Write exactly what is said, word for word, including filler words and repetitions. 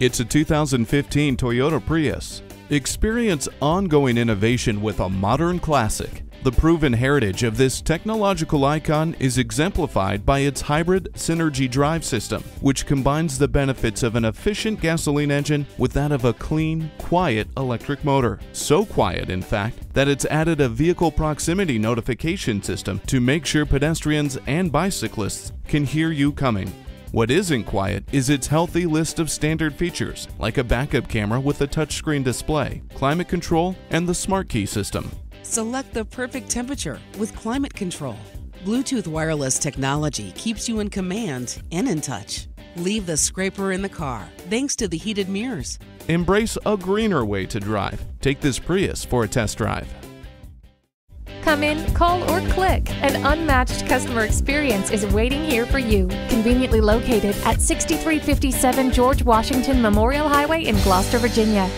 It's a two thousand fifteen Toyota Prius. Experience ongoing innovation with a modern classic. The proven heritage of this technological icon is exemplified by its hybrid synergy drive system, which combines the benefits of an efficient gasoline engine with that of a clean, quiet electric motor. So quiet, in fact, that it's added a vehicle proximity notification system to make sure pedestrians and bicyclists can hear you coming. What isn't quiet is its healthy list of standard features, like a backup camera with a touchscreen display, climate control, and the smart key system. Select the perfect temperature with climate control. Bluetooth wireless technology keeps you in command and in touch. Leave the scraper in the car thanks to the heated mirrors. Embrace a greener way to drive. Take this Prius for a test drive. Come in, call, or click. An unmatched customer experience is waiting here for you. Conveniently located at sixty-three fifty-seven George Washington Memorial Highway in Gloucester, Virginia.